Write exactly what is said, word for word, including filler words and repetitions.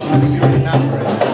You're not ready.